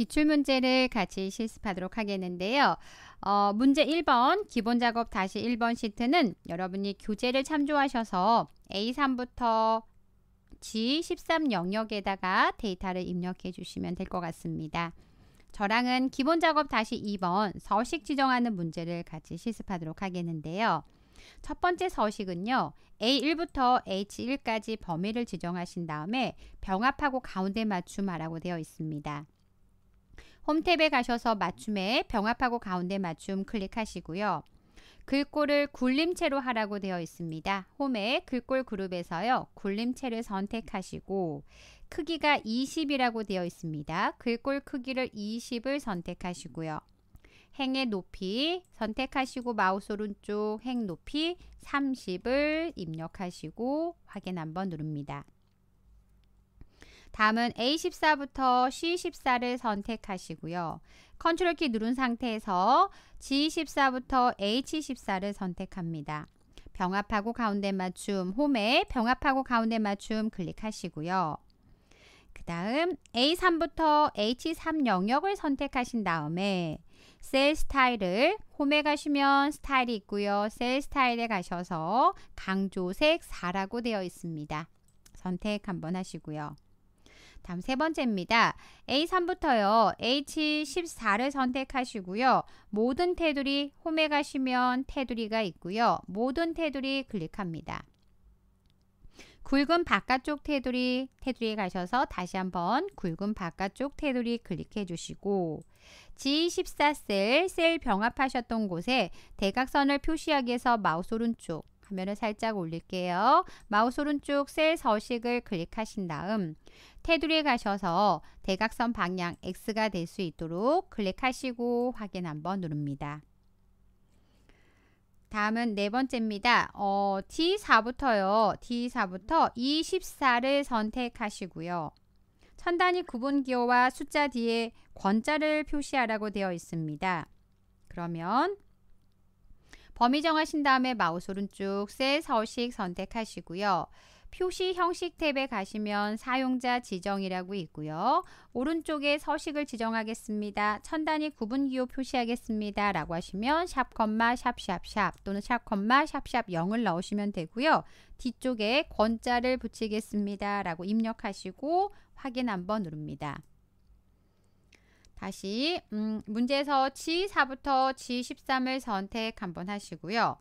기출문제를 같이 실습하도록 하겠는데요. 문제 1번 기본작업 다시 1번 시트는 여러분이 교재를 참조하셔서 A3부터 G13 영역에다가 데이터를 입력해 주시면 될 것 같습니다. 저랑은 기본작업 다시 2번 서식 지정하는 문제를 같이 실습하도록 하겠는데요. 첫 번째 서식은요. A1부터 H1까지 범위를 지정하신 다음에 병합하고 가운데 맞춤하라고 되어 있습니다. 홈탭에 가셔서 맞춤에 병합하고 가운데 맞춤 클릭하시고요. 글꼴을 굴림체로 하라고 되어 있습니다. 홈에 글꼴 그룹에서요. 굴림체를 선택하시고 크기가 20이라고 되어 있습니다. 글꼴 크기를 20을 선택하시고요. 행의 높이 선택하시고 마우스 오른쪽 행 높이 30을 입력하시고 확인 한번 누릅니다. 다음은 A14부터 C14를 선택하시고요. 컨트롤 키 누른 상태에서 G14부터 H14를 선택합니다. 병합하고 가운데 맞춤 홈에 병합하고 가운데 맞춤 클릭하시고요. 그 다음 A3부터 H3 영역을 선택하신 다음에 셀 스타일을 홈에 가시면 스타일이 있고요. 셀 스타일에 가셔서 강조색 4라고 되어 있습니다. 선택 한번 하시고요. 다음 세 번째입니다. A3부터요. H14를 선택하시고요. 모든 테두리 홈에 가시면 테두리가 있고요. 모든 테두리 클릭합니다. 굵은 바깥쪽 테두리에 가셔서 다시 한번 굵은 바깥쪽 테두리 클릭해 주시고 G14 셀 병합하셨던 곳에 대각선을 표시하기 위해서 마우스 오른쪽 화면을 살짝 올릴게요. 마우스 오른쪽 셀 서식을 클릭하신 다음 테두리에 가셔서 대각선 방향 X가 될 수 있도록 클릭하시고 확인 한번 누릅니다. 다음은 네 번째입니다. D4부터 E14를 선택하시고요. 천단위 구분 기호와 숫자 뒤에 권자를 표시하라고 되어 있습니다. 그러면 범위 정하신 다음에 마우스 오른쪽 셀 서식 선택하시고요. 표시 형식 탭에 가시면 사용자 지정이라고 있고요. 오른쪽에 서식을 지정하겠습니다. 천단위 구분기호 표시하겠습니다. 라고 하시면 샵, 샵 또는 샵, 0을 넣으시면 되고요. 뒤쪽에 권자를 붙이겠습니다. 라고 입력하시고 확인 한번 누릅니다. 다시 문제에서 G4부터 G13을 선택 한번 하시고요.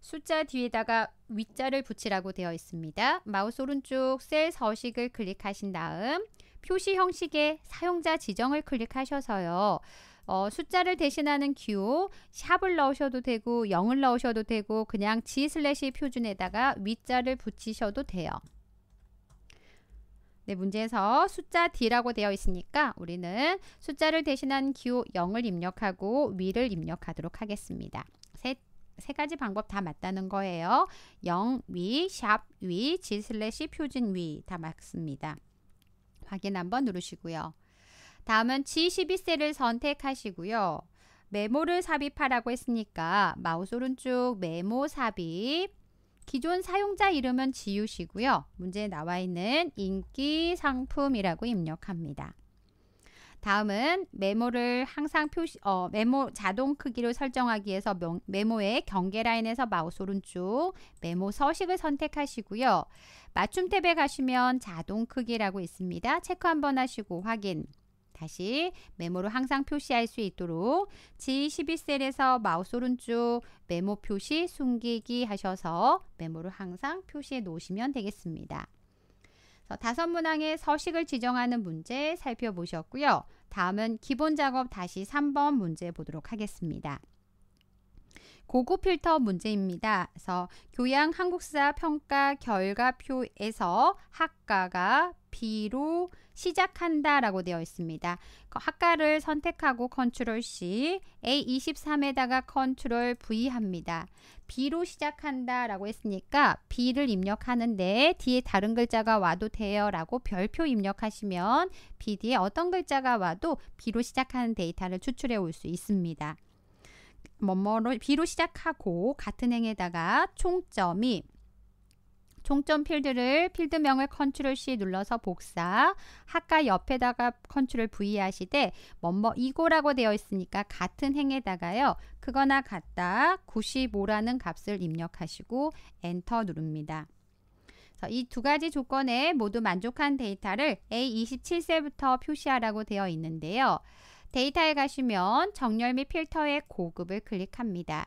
숫자 뒤에다가 윗자를 붙이라고 되어 있습니다. 마우스 오른쪽 셀 서식을 클릭하신 다음 표시 형식의 사용자 지정을 클릭하셔서요. 숫자를 대신하는 기호 샵을 넣으셔도 되고 0을 넣으셔도 되고 그냥 G/표준에다가 윗자를 붙이셔도 돼요. 네, 문제에서 숫자 D라고 되어 있으니까 우리는 숫자를 대신하는 기호 0을 입력하고 위를 입력하도록 하겠습니다. 세 가지 방법 다 맞다는 거예요. 0, 위, 샵, 위, G/ 표준 위 다 맞습니다. 확인 한번 누르시고요. 다음은 G12셀을 선택하시고요. 메모를 삽입하라고 했으니까 마우스 오른쪽 메모 삽입. 기존 사용자 이름은 지우시고요. 문제에 나와 있는 인기 상품이라고 입력합니다. 다음은 메모를 항상 메모 자동 크기를 설정하기 위해서 메모의 경계 라인에서 마우스 오른쪽 메모 서식을 선택하시고요. 맞춤 탭에 가시면 자동 크기라고 있습니다. 체크 한번 하시고 확인. 다시 메모를 항상 표시할 수 있도록 G12셀에서 마우스 오른쪽 메모 표시 숨기기 하셔서 메모를 항상 표시해 놓으시면 되겠습니다. 다섯 문항의 서식을 지정하는 문제 살펴보셨고요. 다음은 기본작업 다시 3번 문제 보도록 하겠습니다. 고급 필터 문제입니다. 그래서 교양 한국사 평가 결과표에서 학과가 B로 시작한다 라고 되어 있습니다. 학과를 선택하고 컨트롤 C, A23에다가 컨트롤 V 합니다. B로 시작한다 라고 했으니까 B를 입력하는데 뒤에 다른 글자가 와도 돼요 라고 별표 입력하시면 B 뒤에 어떤 글자가 와도 B로 시작하는 데이터를 추출해 올 수 있습니다. B로 시작하고 같은 행에다가 총점이 종점 필드를 필드명을 컨트롤 C 눌러서 복사, 학과 옆에다가 컨트롤 V 하시되 뭐뭐 이고라고 되어 있으니까 같은 행에다가요 그거나 같다 95라는 값을 입력하시고 엔터 누릅니다. 이 두 가지 조건에 모두 만족한 데이터를 A27셀부터 표시하라고 되어 있는데요. 데이터에 가시면 정렬 및 필터의 고급을 클릭합니다.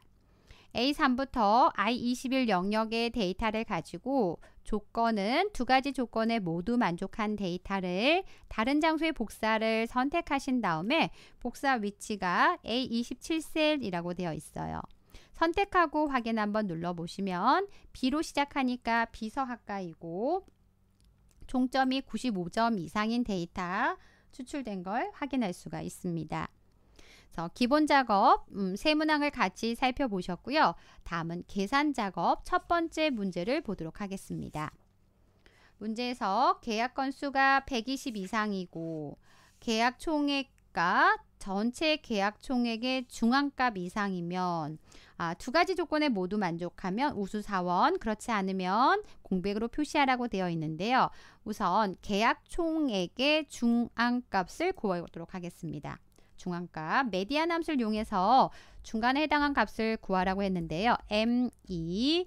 A3부터 I21 영역의 데이터를 가지고 조건은 두 가지 조건에 모두 만족한 데이터를 다른 장소의 복사를 선택하신 다음에 복사 위치가 A27셀이라고 되어 있어요. 선택하고 확인 한번 눌러보시면 B로 시작하니까 비서학과이고 종점이 95점 이상인 데이터 추출된 걸 확인할 수가 있습니다. 그래서 기본 작업 세 문항을 같이 살펴보셨고요. 다음은 계산 작업 첫 번째 문제를 보도록 하겠습니다. 문제에서 계약 건수가 120 이상이고 계약 총액과 전체 계약 총액의 중앙값 이상이면 두 가지 조건에 모두 만족하면 우수 사원, 그렇지 않으면 공백으로 표시하라고 되어 있는데요. 우선 계약 총액의 중앙값을 구하도록 하겠습니다. 중앙값, 메디안 함수를 이용해서 중간에 해당한 값을 구하라고 했는데요. M2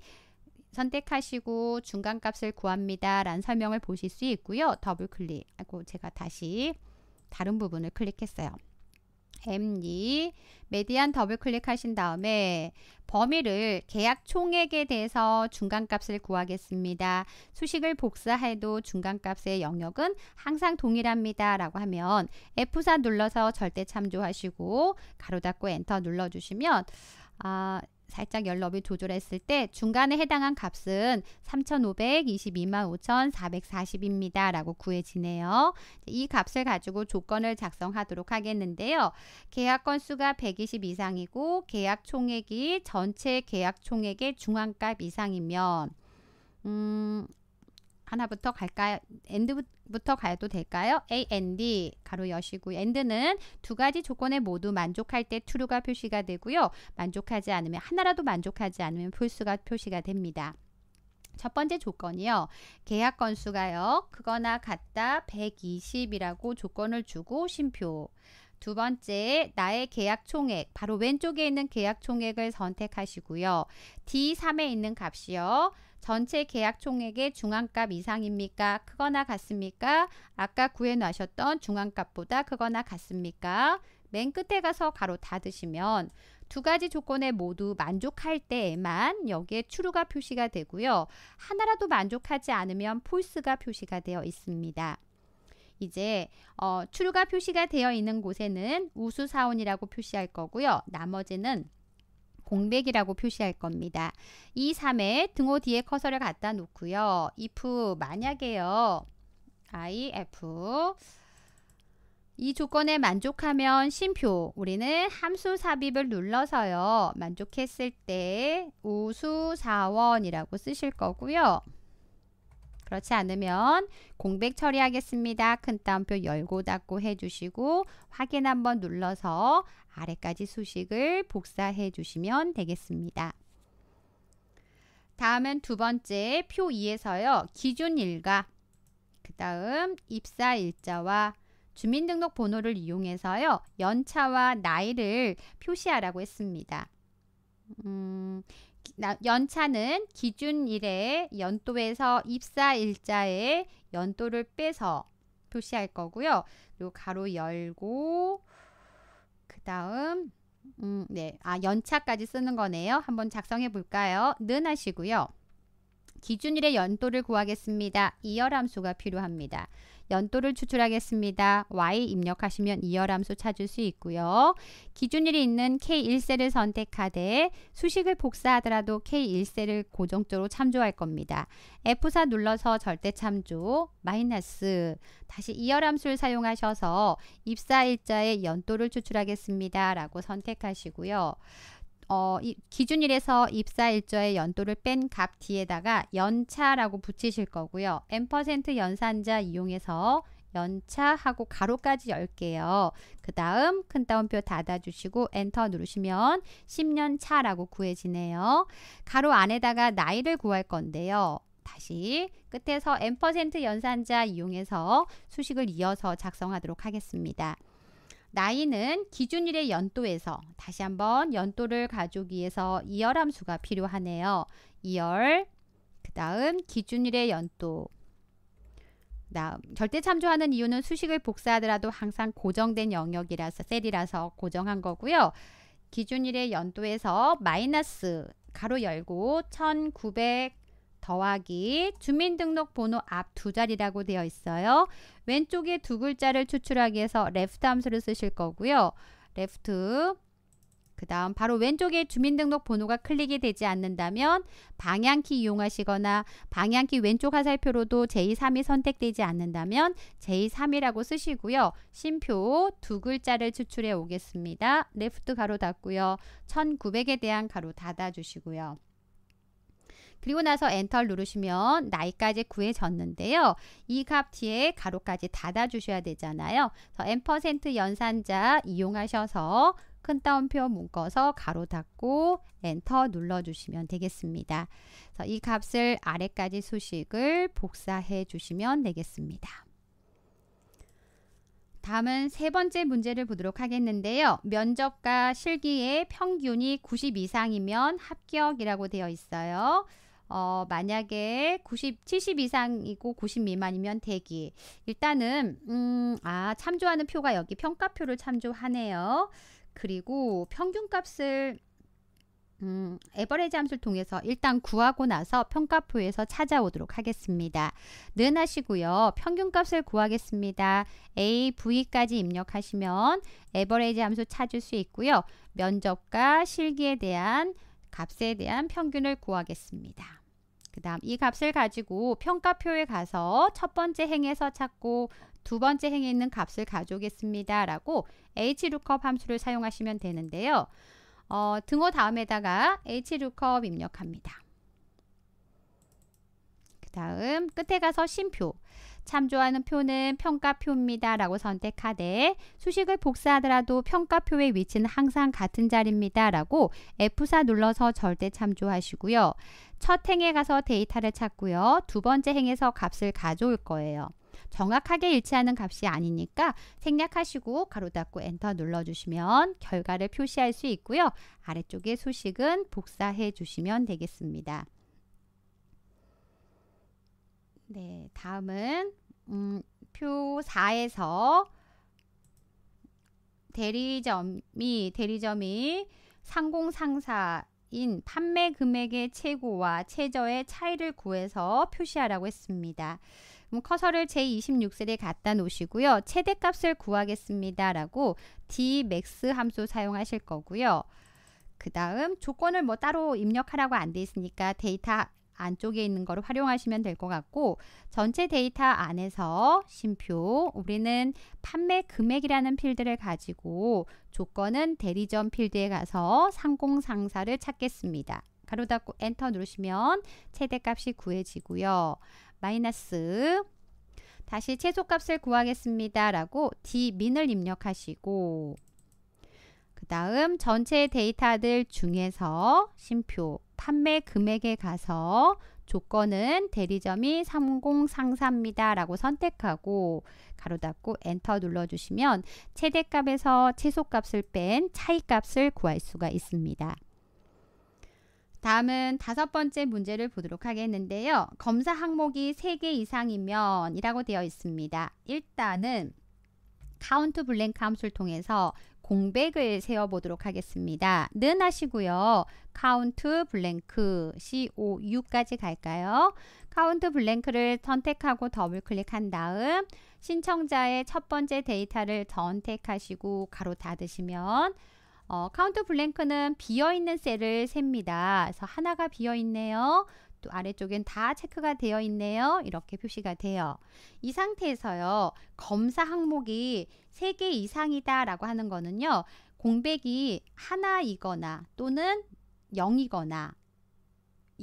선택하시고 중간값을 구합니다. 라는 설명을 보실 수 있고요. 더블클릭하고 제가 다시 다른 부분을 클릭했어요. M2 메디안 더블클릭 하신 다음에 범위를 계약 총액에 대해서 중간값을 구하겠습니다. 수식을 복사해도 중간값의 영역은 항상 동일합니다. 라고 하면 F4 눌러서 절대 참조하시고 가로 닫고 엔터 눌러주시면 살짝 연럽이 조절했을 때 중간에 해당한 값은 3,522만 5,440입니다. 라고 구해지네요. 이 값을 가지고 조건을 작성하도록 하겠는데요. 계약 건수가 120 이상이고 계약 총액이 전체 계약 총액의 중앙값 이상이면 하나부터 갈까요? 엔드부터 가도 될까요? A, ND 가로 여시고 엔드는 두 가지 조건에 모두 만족할 때 true가 표시가 되고요. 만족하지 않으면 하나라도 만족하지 않으면 false가 표시가 됩니다. 첫 번째 조건이요. 계약 건수가요. 크거나 같다 120이라고 조건을 주고 쉼표. 두 번째, 나의 계약 총액, 바로 왼쪽에 있는 계약 총액을 선택하시고요. D3에 있는 값이요. 전체 계약 총액의 중앙값 이상입니까? 크거나 같습니까? 아까 구해놓으셨던 중앙값보다 크거나 같습니까? 맨 끝에 가서 가로 닫으시면 두 가지 조건에 모두 만족할 때에만 여기에 true가 표시가 되고요. 하나라도 만족하지 않으면 false가 표시가 되어 있습니다. 이제 true가 표시가 되어 있는 곳에는 우수 사원이라고 표시할 거고요. 나머지는 공백이라고 표시할 겁니다. 2, 3에 등호 뒤에 커서를 갖다 놓고요. if 만약에요. if 이 조건에 만족하면 쉼표 우리는 함수 삽입을 눌러서요. 만족했을 때 우수 사원이라고 쓰실 거고요. 그렇지 않으면 공백 처리하겠습니다. 큰 따옴표 열고 닫고 해주시고 확인 한번 눌러서 아래까지 수식을 복사해 주시면 되겠습니다. 다음은 두 번째 표 2에서요. 기준 일가, 그 다음 입사 일자와 주민등록번호를 이용해서요. 연차와 나이를 표시하라고 했습니다. 연차는 기준일의 연도에서 입사일자의 연도를 빼서 표시할 거고요. 요 가로 열고 그 다음 연차까지 쓰는 거네요. 한번 작성해 볼까요? 는 하시고요. 기준일의 연도를 구하겠습니다. 이열 함수가 필요합니다. 연도를 추출하겠습니다. Y 입력하시면 이열 함수 찾을 수 있고요. 기준일이 있는 K1셀을 선택하되 수식을 복사하더라도 K1셀을 고정적으로 참조할 겁니다. F4 눌러서 절대 참조, 마이너스, 다시 이열 함수를 사용하셔서 입사일자의 연도를 추출하겠습니다. 라고 선택하시고요. 기준일에서 입사일자의 연도를 뺀 값 뒤에다가 연차라고 붙이실 거고요. %, 연산자 이용해서 연차하고 가로까지 열게요. 그 다음 큰 따옴표 닫아주시고 엔터 누르시면 10년 차라고 구해지네요. 가로 안에다가 나이를 구할 건데요. 다시 끝에서 &% 연산자 이용해서 수식을 이어서 작성하도록 하겠습니다. 나이는 기준일의 연도에서 다시 한번 연도를 가져오기 위해서 이열함수가 필요하네요. 이열, 그 다음 기준일의 연도. 다음 절대 참조하는 이유는 수식을 복사하더라도 항상 고정된 영역이라서 셀이라서 고정한 거고요. 기준일의 연도에서 마이너스 가로 열고 1900 더하기 주민등록번호 앞 두 자리라고 되어 있어요. 왼쪽에 두 글자를 추출하기 위해서 left 함수를 쓰실 거고요. left 그 다음 바로 왼쪽에 주민등록번호가 클릭이 되지 않는다면 방향키 이용하시거나 방향키 왼쪽 화살표로도 제3이 선택되지 않는다면 제3이라고 쓰시고요. 쉼표 두 글자를 추출해 오겠습니다. left 가로 닫고요. 1900에 대한 가로 닫아 주시고요. 그리고 나서 엔터를 누르시면 나이까지 구해졌는데요. 이 값 뒤에 가로까지 닫아주셔야 되잖아요. 그래서 &% 연산자 이용하셔서 큰 따옴표 묶어서 가로 닫고 엔터 눌러주시면 되겠습니다. 그래서 이 값을 아래까지 수식을 복사해 주시면 되겠습니다. 다음은 세 번째 문제를 보도록 하겠는데요. 면접과 실기의 평균이 90 이상이면 합격이라고 되어 있어요. 만약에 70 이상이고 90 미만이면 대기. 일단은 참조하는 표가 여기 평가표를 참조하네요. 그리고 평균값을 에버리지 함수를 통해서 일단 구하고 나서 평가표에서 찾아오도록 하겠습니다. 는 하시고요. 평균값을 구하겠습니다. A, V까지 입력하시면 에버리지 함수 찾을 수 있고요. 면접과 실기에 대한 값에 대한 평균을 구하겠습니다. 그 다음 이 값을 가지고 평가표에 가서 첫 번째 행에서 찾고 두 번째 행에 있는 값을 가져오겠습니다. 라고 HLOOKUP 함수를 사용하시면 되는데요. 등호 다음에다가 HLOOKUP 입력합니다. 그 다음 끝에 가서 쉼표. 참조하는 표는 평가표입니다. 라고 선택하되 수식을 복사하더라도 평가표의 위치는 항상 같은 자리입니다. 라고 F4 눌러서 절대 참조하시고요. 첫 행에 가서 데이터를 찾고요. 두 번째 행에서 값을 가져올 거예요. 정확하게 일치하는 값이 아니니까 생략하시고 가로 닫고 엔터 눌러주시면 결과를 표시할 수 있고요. 아래쪽에 수식은 복사해 주시면 되겠습니다. 네, 다음은 표 4에서 대리점이 상공상사인 판매 금액의 최고와 최저의 차이를 구해서 표시하라고 했습니다. 커서를 제26셀에 갖다 놓으시고요. 최대값을 구하겠습니다. 라고 dmax 함수 사용하실 거고요. 그 다음 조건을 뭐 따로 입력하라고 안 돼 있으니까 데이터 안쪽에 있는 거를 활용하시면 될 것 같고, 전체 데이터 안에서 쉼표 우리는 판매 금액이라는 필드를 가지고 조건은 대리점 필드에 가서 상공상사를 찾겠습니다. 가로 닫고 엔터 누르시면 최대값이 구해지고요. 마이너스 다시 최소값을 구하겠습니다. 라고 dmin을 입력하시고, 그 다음 전체 데이터들 중에서 쉼표 판매 금액에 가서 조건은 대리점이 30상사입니다. 라고 선택하고 가로 닫고 엔터 눌러주시면 최대값에서 최소값을 뺀 차이값을 구할 수가 있습니다. 다음은 다섯 번째 문제를 보도록 하겠는데요. 검사 항목이 3개 이상이면 이라고 되어 있습니다. 일단은 카운트 블랭크 함수를 통해서 공백을 세워보도록 하겠습니다. 는 하시고요. 카운트 블랭크 COU까지 갈까요? 카운트 블랭크를 선택하고 더블 클릭한 다음 신청자의 첫 번째 데이터를 선택하시고 가로 닫으시면 카운트 블랭크는 비어있는 셀을 셉니다. 그래서 하나가 비어있네요. 또 아래쪽엔 다 체크가 되어 있네요. 이렇게 표시가 돼요. 이 상태에서요. 검사 항목이 3개 이상이다 라고 하는 거는요. 공백이 하나이거나 또는 0이거나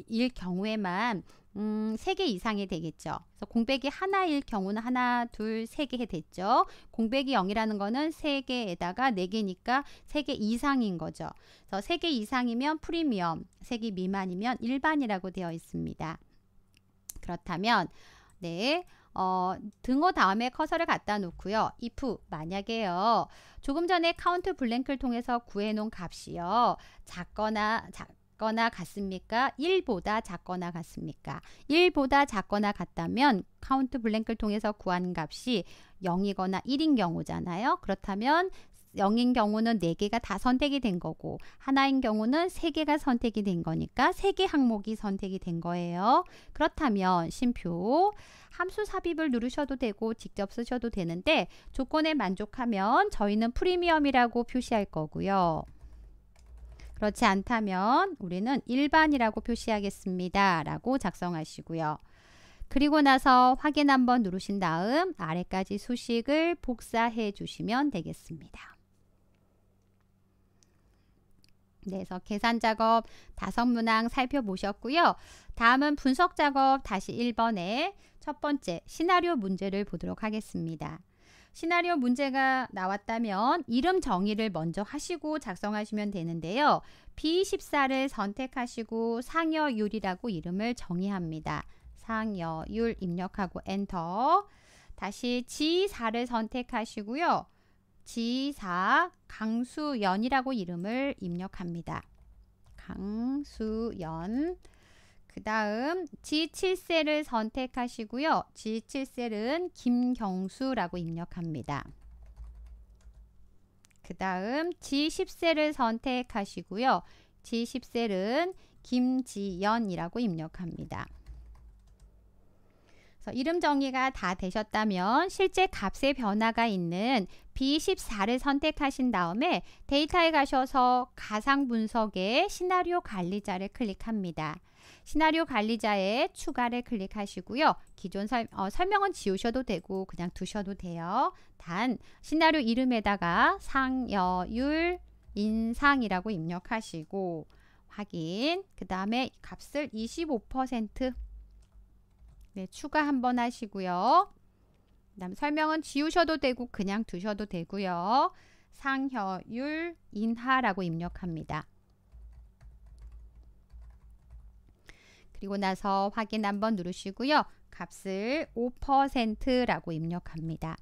일 경우에만 3개 이상이 되겠죠. 그래서 공백이 하나일 경우는 하나, 둘, 3개 됐죠. 공백이 0이라는 거는 3개에다가 4개니까 3개 이상인 거죠. 그래서 3개 이상이면 프리미엄, 3개 미만이면 일반이라고 되어 있습니다. 그렇다면 네, 등호 다음에 커서를 갖다 놓고요. if 만약에요. 조금 전에 카운트 블랭크를 통해서 구해 놓은 값이요. 작거나 같습니까? 1보다 작거나 같습니까? 1보다 작거나 같다면 카운트 블랭크를 통해서 구한 값이 0이거나 1인 경우잖아요. 그렇다면 0인 경우는 4개가 다 선택이 된 거고 하나인 경우는 3개가 선택이 된 거니까 3개 항목이 선택이 된 거예요. 그렇다면 쉼표 함수 삽입을 누르셔도 되고 직접 쓰셔도 되는데 조건에 만족하면 저희는 프리미엄이라고 표시할 거고요. 그렇지 않다면 우리는 일반이라고 표시하겠습니다. 라고 작성하시고요. 그리고 나서 확인 한번 누르신 다음 아래까지 수식을 복사해 주시면 되겠습니다. 네, 그래서 계산 작업 다섯 문항 살펴보셨고요. 다음은 분석 작업 다시 1번에 첫 번째 시나리오 문제를 보도록 하겠습니다. 시나리오 문제가 나왔다면 이름 정의를 먼저 하시고 작성하시면 되는데요. B14를 선택하시고 상여율이라고 이름을 정의합니다. 상여율 입력하고 엔터. 다시 G4를 선택하시고요. G4 강수연이라고 이름을 입력합니다. 강수연. 그 다음 G7셀을 선택하시고요. G7셀은 김경수라고 입력합니다. 그 다음 G10셀을 선택하시고요. G10셀은 김지연이라고 입력합니다. 이름 정의가 다 되셨다면 실제 값의 변화가 있는 B14를 선택하신 다음에 데이터에 가셔서 가상 분석의 시나리오 관리자를 클릭합니다. 시나리오 관리자에 추가를 클릭하시고요. 기존 설명은 지우셔도 되고 그냥 두셔도 돼요. 단 시나리오 이름에다가 상여율 인상이라고 입력하시고 확인. 그 다음에 값을 25% 네, 추가 한번 하시고요. 그다음 설명은 지우셔도 되고 그냥 두셔도 되고요. 상여율 인하라고 입력합니다. 그리고 나서 확인 한번 누르시고요. 값을 5%라고 입력합니다.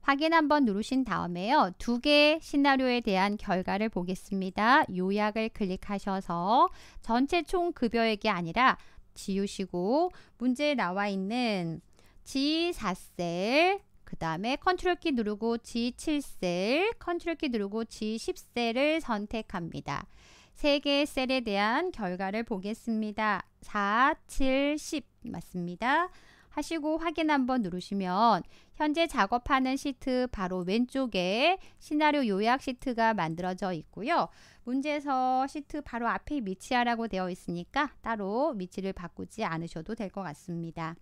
확인 한번 누르신 다음에요. 두 개의 시나리오에 대한 결과를 보겠습니다. 요약을 클릭하셔서 전체 총 급여액이 아니라 지우시고 문제에 나와 있는 G4셀 그 다음에 컨트롤 키 누르고 G7셀 컨트롤 키 누르고 G10셀을 선택합니다. 세 개의 셀에 대한 결과를 보겠습니다. 4, 7, 10 맞습니다. 하시고 확인 한번 누르시면 현재 작업하는 시트 바로 왼쪽에 시나리오 요약 시트가 만들어져 있고요. 문제에서 시트 바로 앞에 위치하라고 되어 있으니까 따로 위치를 바꾸지 않으셔도 될 것 같습니다.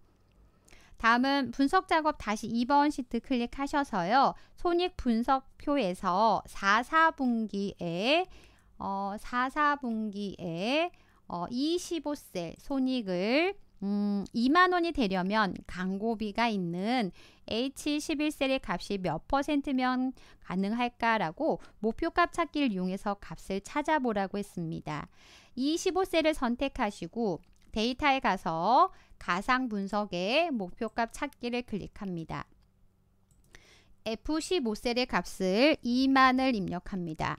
다음은 분석 작업 다시 2번 시트 클릭하셔서요. 손익 분석표에서 44분기에 25셀 손익을 2만원이 되려면 광고비가 있는 H11셀의 값이 몇 %면 가능할까라고 목표값 찾기를 이용해서 값을 찾아보라고 했습니다. 25셀을 선택하시고 데이터에 가서 가상 분석에 목표값 찾기를 클릭합니다. F15셀의 값을 2만을 입력합니다.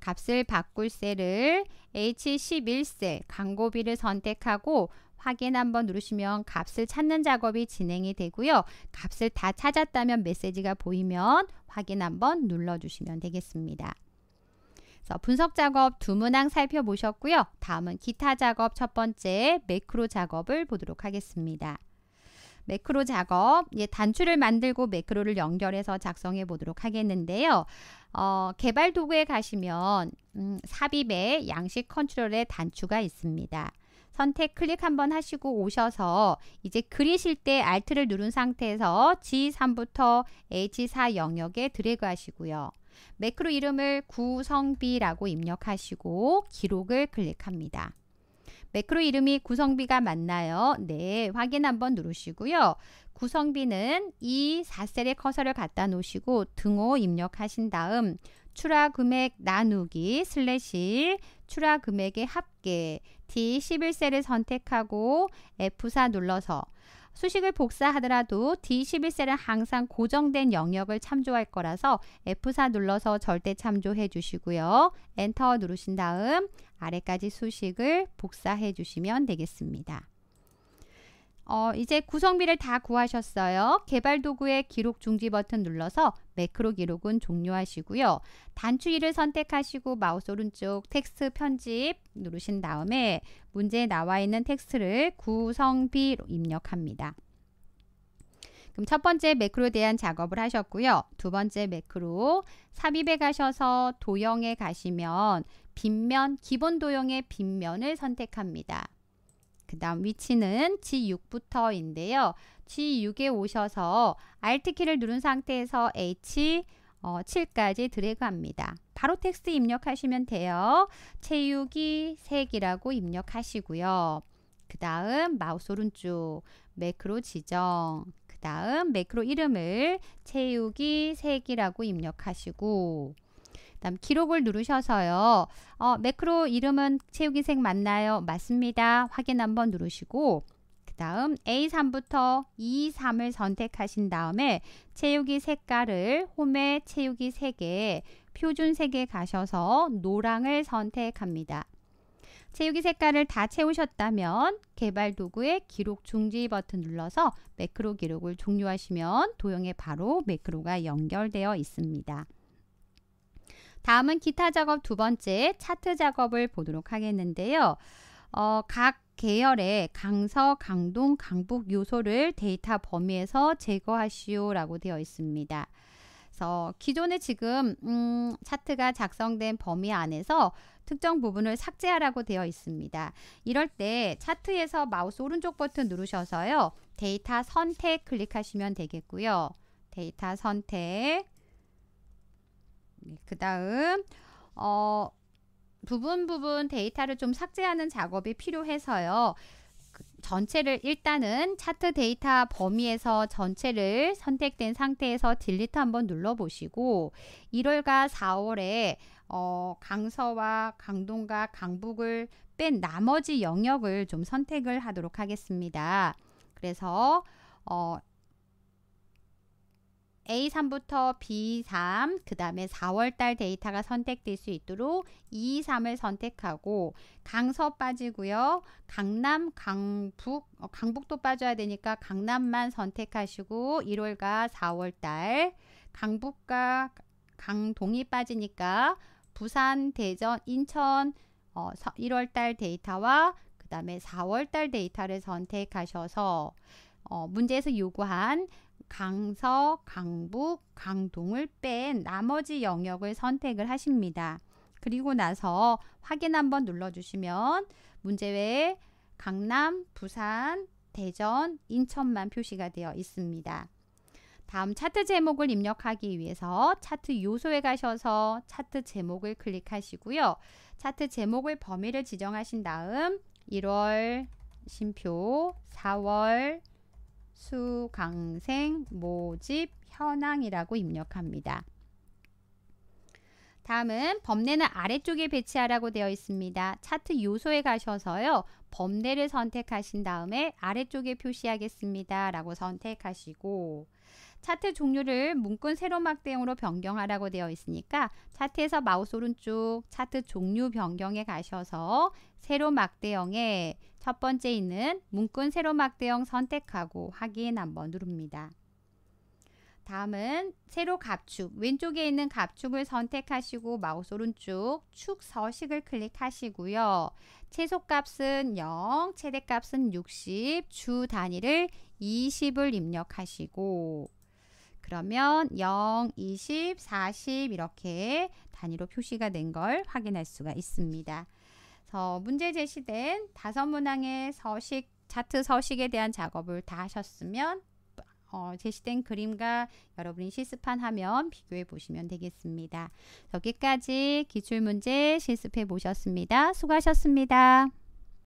값을 바꿀 셀을 H11셀 광고비를 선택하고 확인 한번 누르시면 값을 찾는 작업이 진행이 되고요. 값을 다 찾았다면 메시지가 보이면 확인 한번 눌러주시면 되겠습니다. 그래서 분석 작업 두 문항 살펴보셨고요. 다음은 기타 작업 첫 번째 매크로 작업을 보도록 하겠습니다. 매크로 작업, 단추를 만들고 매크로를 연결해서 작성해 보도록 하겠는데요. 개발 도구에 가시면 삽입에 양식 컨트롤의 단추가 있습니다. 선택 클릭 한번 하시고 오셔서 이제 그리실 때 Alt를 누른 상태에서 G3부터 H4 영역에 드래그 하시고요. 매크로 이름을 구성비라고 입력하시고 기록을 클릭합니다. 매크로 이름이 구성비가 맞나요? 네, 확인 한번 누르시고요. 구성비는 이 4셀에 커서를 갖다 놓으시고 등호 입력하신 다음 출하금액 나누기 / 출하 금액의 합계 D11셀을 선택하고 F4 눌러서 수식을 복사하더라도 D11셀은 항상 고정된 영역을 참조할 거라서 F4 눌러서 절대 참조해 주시고요. 엔터 누르신 다음 아래까지 수식을 복사해 주시면 되겠습니다. 이제 구성비를 다 구하셨어요. 개발 도구의 기록 중지 버튼 눌러서 매크로 기록은 종료하시고요. 단추키를 선택하시고 마우스 오른쪽 텍스트 편집 누르신 다음에 문제에 나와 있는 텍스트를 구성비로 입력합니다. 그럼 첫 번째 매크로에 대한 작업을 하셨고요. 두 번째 매크로 삽입에 가셔서 도형에 가시면 빗면, 기본 도형의 빗면을 선택합니다. 그 다음 위치는 G6부터 인데요. G6에 오셔서 Alt키를 누른 상태에서 H7까지 드래그합니다. 바로 텍스트 입력하시면 돼요. 채우기 색이라고 입력하시고요. 그 다음 마우스 오른쪽 매크로 지정, 그 다음 매크로 이름을 채우기 색이라고 입력하시고, 다음 기록을 누르셔서요. 매크로 이름은 채우기색 맞나요? 맞습니다. 확인 한번 누르시고, 그 다음 A3부터 E3을 선택하신 다음에 채우기 색깔을 홈의 채우기 색에 표준색에 가셔서 노랑을 선택합니다. 채우기 색깔을 다 채우셨다면 개발 도구의 기록 중지 버튼 눌러서 매크로 기록을 종료하시면 도형에 바로 매크로가 연결되어 있습니다. 다음은 기타 작업 두 번째 차트 작업을 보도록 하겠는데요. 각 계열의 강서, 강동, 강북 요소를 데이터 범위에서 제거하시오 라고 되어 있습니다. 그래서 기존에 지금 차트가 작성된 범위 안에서 특정 부분을 삭제하라고 되어 있습니다. 이럴 때 차트에서 마우스 오른쪽 버튼 누르셔서요. 데이터 선택 클릭하시면 되겠고요. 데이터 선택, 그 다음 부분 데이터를 좀 삭제하는 작업이 필요해서요. 전체를 일단은 차트 데이터 범위에서 전체를 선택된 상태에서 딜리트 한번 눌러보시고, 1월과 4월에 강서와 강동과 강북을 뺀 나머지 영역을 좀 선택을 하도록 하겠습니다. 그래서 A3부터 B3, 그 다음에 4월달 데이터가 선택될 수 있도록 E3을 선택하고, 강서 빠지고요. 강남, 강북, 강북도 빠져야 되니까 강남만 선택하시고, 1월과 4월달, 강북과 강동이 빠지니까 부산, 대전, 인천 1월달 데이터와 그 다음에 4월달 데이터를 선택하셔서 문제에서 요구한 강서, 강북, 강동을 뺀 나머지 영역을 선택을 하십니다. 그리고 나서 확인 한번 눌러주시면 문제 외에 강남, 부산, 대전, 인천만 표시가 되어 있습니다. 다음 차트 제목을 입력하기 위해서 차트 요소에 가셔서 차트 제목을 클릭하시고요. 차트 제목을 범위를 지정하신 다음 1월 신표, 4월 수강생 모집 현황이라고 입력합니다. 다음은 범례는 아래쪽에 배치하라고 되어 있습니다. 차트 요소에 가셔서요. 범례를 선택하신 다음에 아래쪽에 표시하겠습니다 라고 선택하시고, 차트 종류를 문건 세로막대형으로 변경하라고 되어 있으니까 차트에서 마우스 오른쪽 차트 종류 변경에 가셔서 세로막대형에 첫 번째 있는 문건 세로막대형 선택하고 확인 한번 누릅니다. 다음은 세로 갑축, 왼쪽에 있는 갑축을 선택하시고 마우스 오른쪽 축 서식을 클릭하시고요. 최소값은 0, 최대값은 60, 주 단위를 20을 입력하시고, 그러면 0, 20, 40 이렇게 단위로 표시가 된 걸 확인할 수가 있습니다. 그래서 문제 제시된 5문항의 서식, 차트 서식에 대한 작업을 다 하셨으면 제시된 그림과 여러분이 실습한 화면 비교해 보시면 되겠습니다. 여기까지 기출문제 실습해 보셨습니다. 수고하셨습니다.